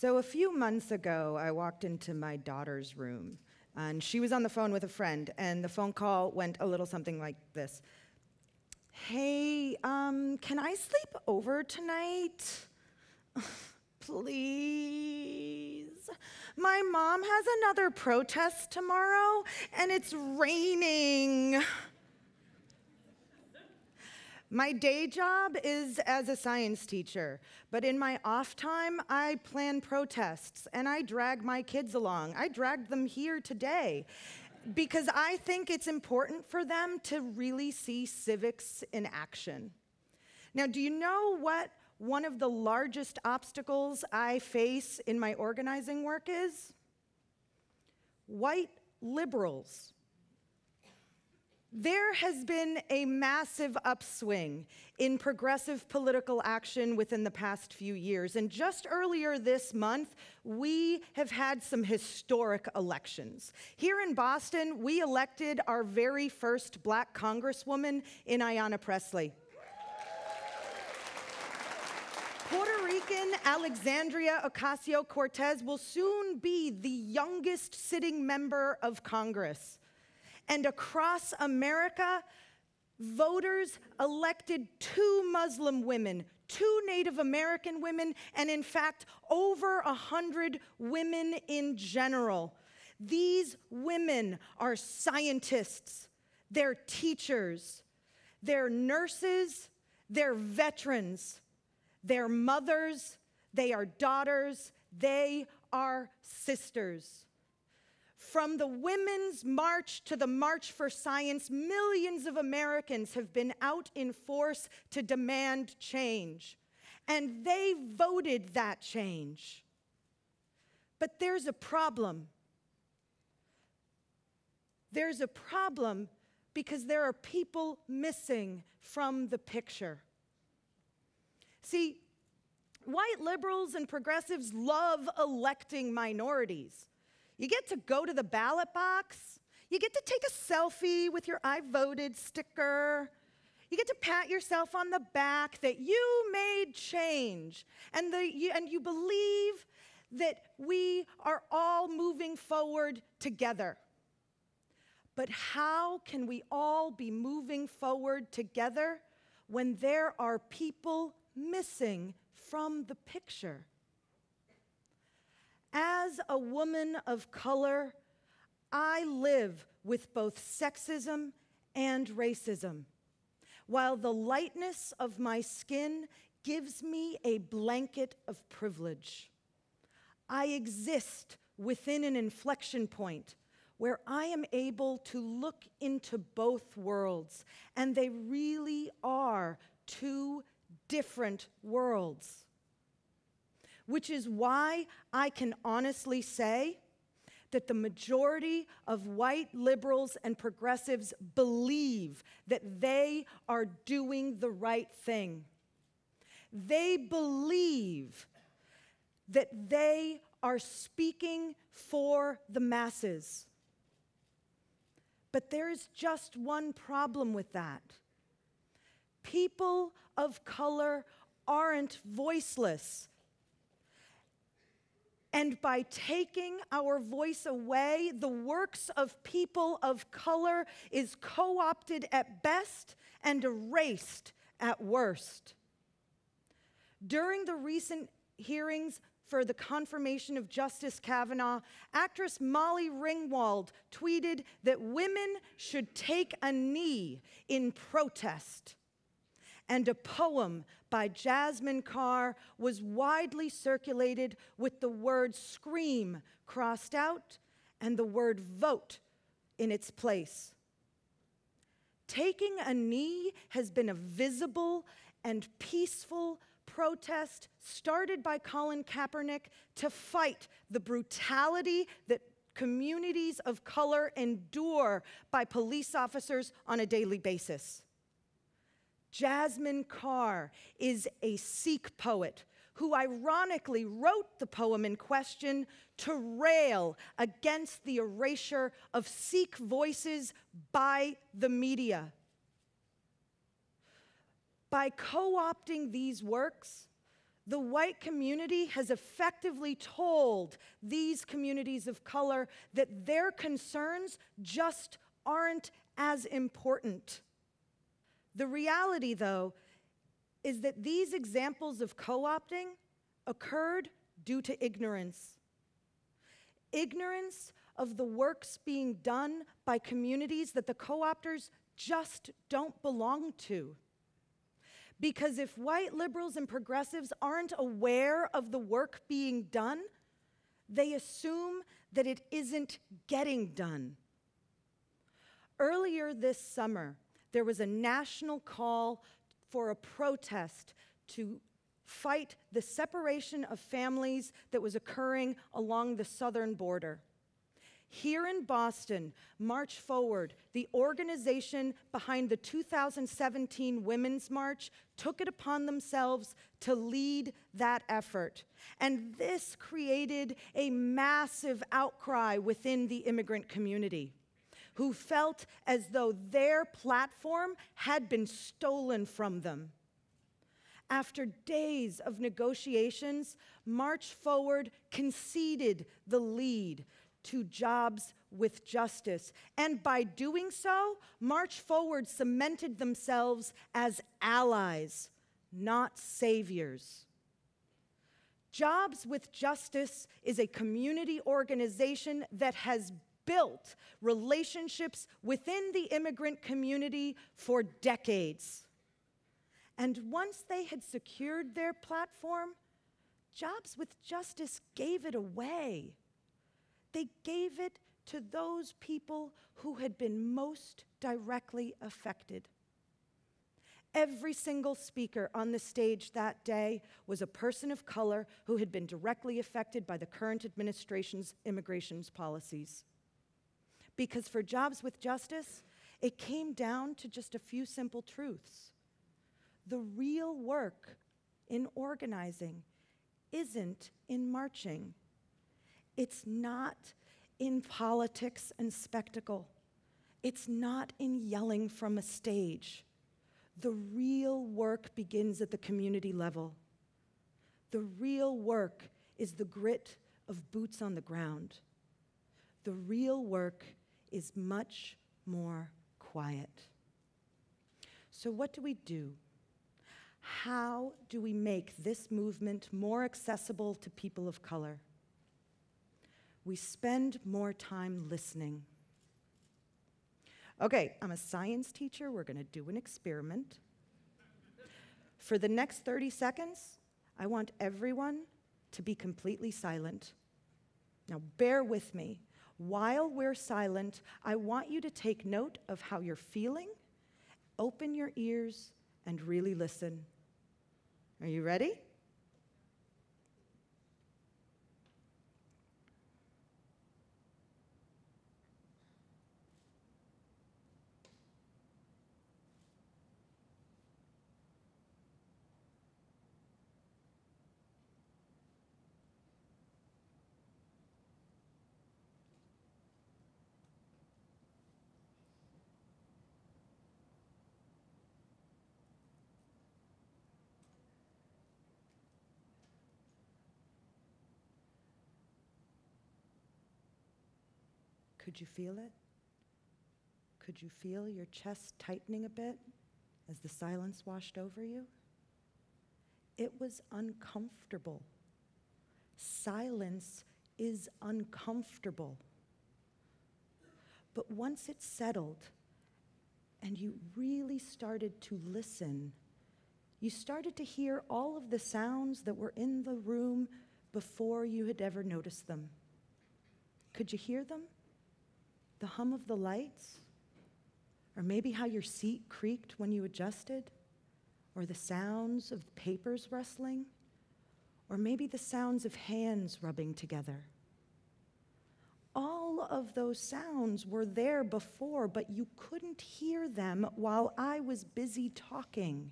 So a few months ago, I walked into my daughter's room, and she was on the phone with a friend, and the phone call went a little something like this. Hey, can I sleep over tonight? Please. My mom has another protest tomorrow, and it's raining. My day job is as a science teacher, but in my off time, I plan protests, and I drag my kids along. I dragged them here today, because I think it's important for them to really see civics in action. Now, do you know what one of the largest obstacles I face in my organizing work is? White liberals. There has been a massive upswing in progressive political action within the past few years. And just earlier this month, we have had some historic elections. Here in Boston, we elected our very first Black congresswoman in Ayanna Pressley. Puerto Rican Alexandria Ocasio-Cortez will soon be the youngest sitting member of Congress. And across America, voters elected 2 Muslim women, 2 Native American women, and in fact, over 100 women in general. These women are scientists, they're teachers, they're nurses, they're veterans, they're mothers, they are daughters, they are sisters. From the Women's March to the March for Science, millions of Americans have been out in force to demand change. And they voted that change. But there's a problem. There's a problem because there are people missing from the picture. See, white liberals and progressives love electing minorities. You get to go to the ballot box. You get to take a selfie with your I voted sticker. You get to pat yourself on the back that you made change. And you believe that we are all moving forward together. But how can we all be moving forward together when there are people missing from the picture? As a woman of color, I live with both sexism and racism, while the lightness of my skin gives me a blanket of privilege. I exist within an inflection point where I am able to look into both worlds, and they really are two different worlds. Which is why I can honestly say that the majority of white liberals and progressives believe that they are doing the right thing. They believe that they are speaking for the masses. But there is just one problem with that. People of color aren't voiceless. And by taking our voice away, the works of people of color is co-opted at best and erased at worst. During the recent hearings for the confirmation of Justice Kavanaugh, actress Molly Ringwald tweeted that women should take a knee in protest. And a poem by Jasmine Carr was widely circulated with the word scream crossed out and the word vote in its place. Taking a knee has been a visible and peaceful protest started by Colin Kaepernick to fight the brutality that communities of color endure by police officers on a daily basis. Jasmine Carr is a Sikh poet who ironically wrote the poem in question to rail against the erasure of Sikh voices by the media. By co-opting these works, The white community has effectively told these communities of color that their concerns just aren't as important. The reality, though, is that these examples of co-opting occurred due to ignorance. Ignorance of the works being done by communities that the co-opters just don't belong to. Because if white liberals and progressives aren't aware of the work being done, they assume that it isn't getting done. Earlier this summer, there was a national call for a protest to fight the separation of families that was occurring along the southern border. Here in Boston, March Forward, the organization behind the 2017 Women's March, took it upon themselves to lead that effort. And this created a massive outcry within the immigrant community, who felt as though their platform had been stolen from them. After days of negotiations, March Forward conceded the lead to Jobs with Justice. And by doing so, March Forward cemented themselves as allies, not saviors. Jobs with Justice is a community organization that has built relationships within the immigrant community for decades. And once they had secured their platform, Jobs with Justice gave it away. They gave it to those people who had been most directly affected. Every single speaker on the stage that day was a person of color who had been directly affected by the current administration's immigration policies. Because for Jobs with Justice, it came down to just a few simple truths. The real work in organizing isn't in marching. It's not in politics and spectacle. It's not in yelling from a stage. The real work begins at the community level. The real work is the grit of boots on the ground. The real work is much more quiet. So what do we do? How do we make this movement more accessible to people of color? We spend more time listening. Okay, I'm a science teacher. We're going to do an experiment. For the next 30 seconds, I want everyone to be completely silent. Now, bear with me. While we're silent, I want you to take note of how you're feeling. Open your ears and really listen. Are you ready? Could you feel it? Could you feel your chest tightening a bit as the silence washed over you? It was uncomfortable. Silence is uncomfortable. But once it settled and you really started to listen, you started to hear all of the sounds that were in the room before you had ever noticed them. Could you hear them? The hum of the lights, or maybe how your seat creaked when you adjusted, or the sounds of papers rustling, or maybe the sounds of hands rubbing together. All of those sounds were there before, but you couldn't hear them while I was busy talking.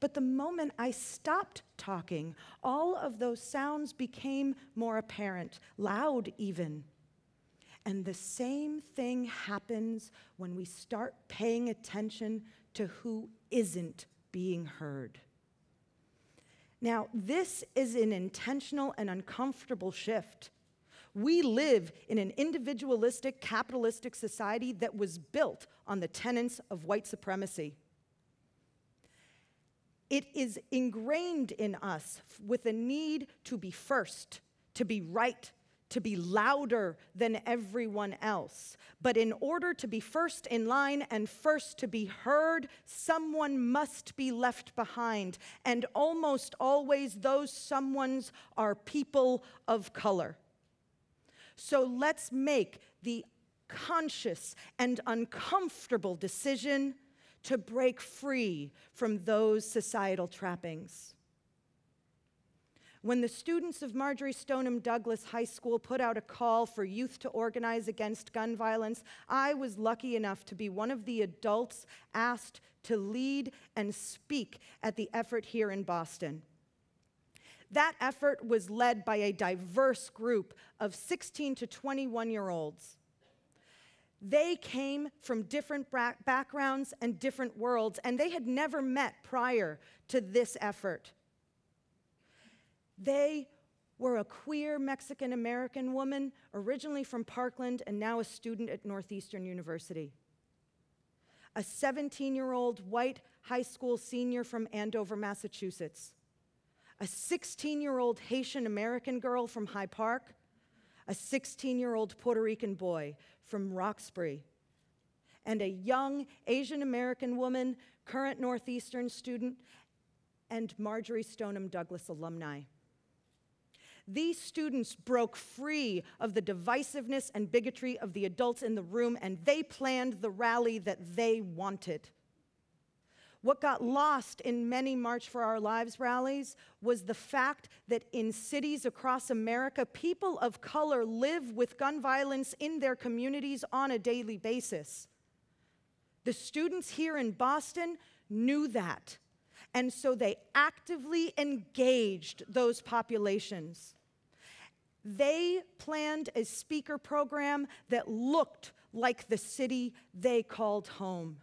But the moment I stopped talking, all of those sounds became more apparent, loud even. And the same thing happens when we start paying attention to who isn't being heard. Now, this is an intentional and uncomfortable shift. We live in an individualistic, capitalistic society that was built on the tenets of white supremacy. It is ingrained in us with a need to be first, to be right, to be louder than everyone else. But in order to be first in line and first to be heard, someone must be left behind. And almost always those someones are people of color. So let's make the conscious and uncomfortable decision to break free from those societal trappings. When the students of Marjory Stoneman Douglas High School put out a call for youth to organize against gun violence, I was lucky enough to be one of the adults asked to lead and speak at the effort here in Boston. That effort was led by a diverse group of 16 to 21-year-olds. They came from different backgrounds and different worlds, and they had never met prior to this effort. They were a queer Mexican-American woman, originally from Parkland and now a student at Northeastern University. A 17-year-old white high school senior from Andover, Massachusetts. A 16-year-old Haitian-American girl from High Park. A 16-year-old Puerto Rican boy from Roxbury. And a young Asian-American woman, current Northeastern student, and Marjory Stoneman Douglas alumni. These students broke free of the divisiveness and bigotry of the adults in the room, and they planned the rally that they wanted. What got lost in many March for Our Lives rallies was the fact that in cities across America, people of color live with gun violence in their communities on a daily basis. The students here in Boston knew that. And so they actively engaged those populations. They planned a speaker program that looked like the city they called home.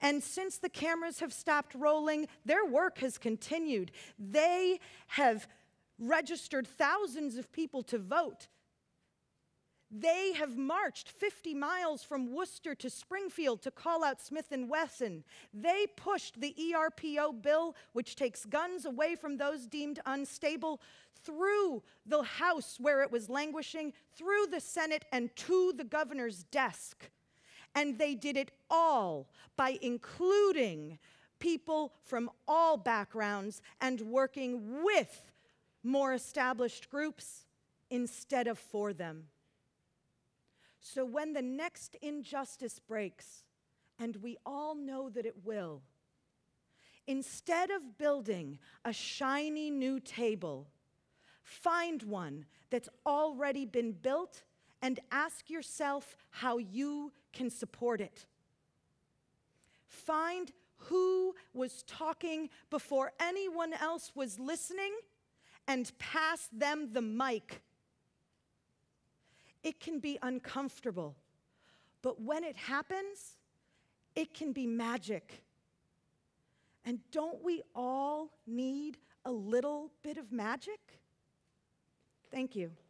And since the cameras have stopped rolling, their work has continued. They have registered thousands of people to vote. They have marched 50 miles from Worcester to Springfield to call out Smith and Wesson. They pushed the ERPO bill, which takes guns away from those deemed unstable, through the House where it was languishing, through the Senate, and to the governor's desk. And they did it all by including people from all backgrounds and working with more established groups instead of for them. So when the next injustice breaks, and we all know that it will, instead of building a shiny new table, find one that's already been built and ask yourself how you can support it. Find who was talking before anyone else was listening and pass them the mic. It can be uncomfortable, but when it happens, it can be magic. And don't we all need a little bit of magic? Thank you.